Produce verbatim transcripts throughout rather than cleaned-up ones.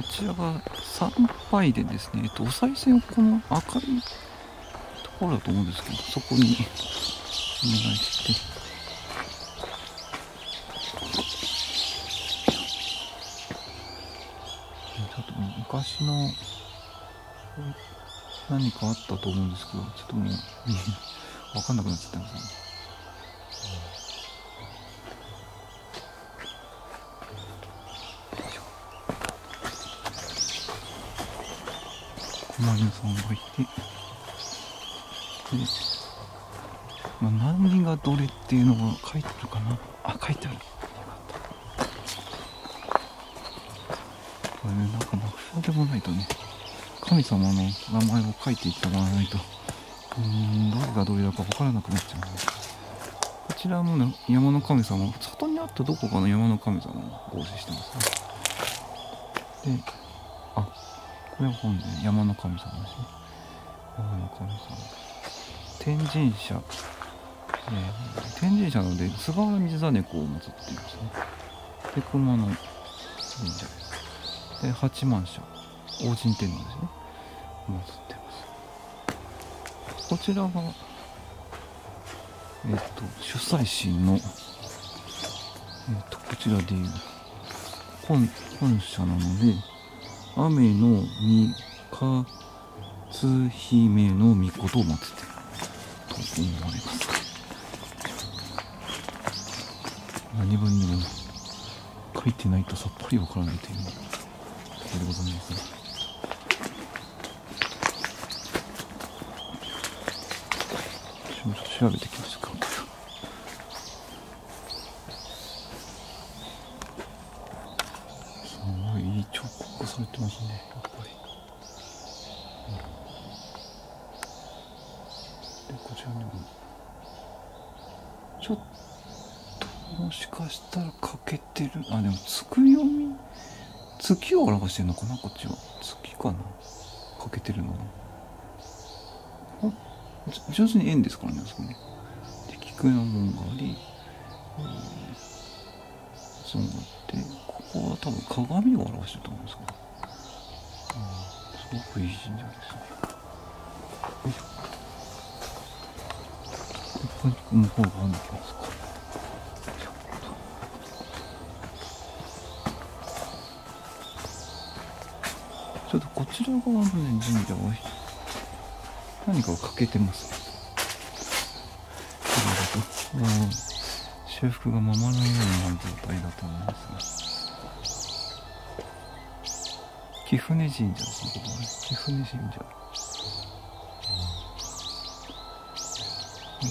こちらがさんばいでですね、えっと、お賽銭をこの赤いところだと思うんですけど、そこにお願いして。ちょっと昔の何かあったと思うんですけど、ちょっともう分かんなくなっちゃったんですよね。マリンさんがいて、で、まあ、何がどれっていうのが書いてあるかな。あ、書いてある。よかった。これね、なんか名札でもないとね、神様の名前を書いていただかないと、うーん、どれがどれだか分からなくなっちゃうので、こちらもね、山の神様、外にあったどこかの山の神様を合成してますね。で、あ。これは本で山の神様ですね。山の神様。天神社。えー、天神社なので、菅原道真公を祀っていますね。で、熊野神社です。で、八幡社。王神天皇ですね。祀っています。こちらが、えっ、ー、と、主催神の、えっ、ー、と、こちらでいう、本、本社なので、雨のみかつ姫のみことを待ってと思われます。何分にも書いてないとさっぱりわからないということでございます、ね。ちょっと調べてきますか。やっぱり、うん、でこちらにもちょっともしかしたら欠けてる、あ、でも月読み、月を表してるのかな、こっちは月かな、欠けてるのかな、あ、上手に円ですからね、あそこね。で菊の門があり、そうなって、ここは多分鏡を表してると思うんですけど。すごくいい神社ですね。ここに向こうがあるんですか。ちょっとこちら側のね、神社は何かを欠けてますね。これだと、うん、修復がままならないような状態だと思いますね。貴船神社ですね、ここはね。貴船神社。う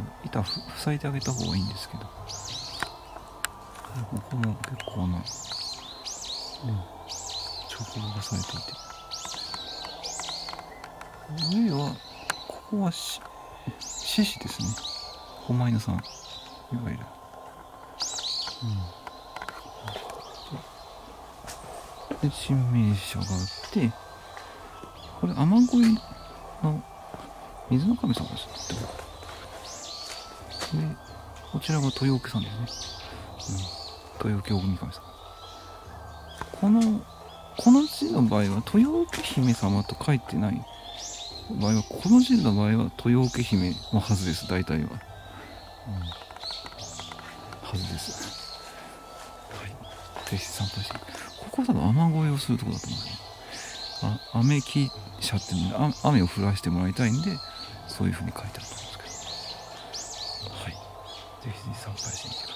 ん。板ふ塞いであげた方がいいんですけど。ここも結構な、うん。彫刻がされていて。上は、ここはし、獅子ですね。狛犬さん。いわゆる。うん。で、神明社があって、これ雨乞いの水の神様ですってことで、こちらが豊受さんですね、うん、豊受大神様。このこの字の場合は豊受姫様と書いてない場合は、この字の場合は豊受姫のはずです、大体は、うん、はずです。はい、ぜひ参拝して。ここは多分雨乞いをするところだと思うんですよ。あ、雨汽車っていうので、雨を降らしてもらいたいんで、そういうふうに書いてあると思うんですけど。はい。ぜひぜひ参拝してみてください。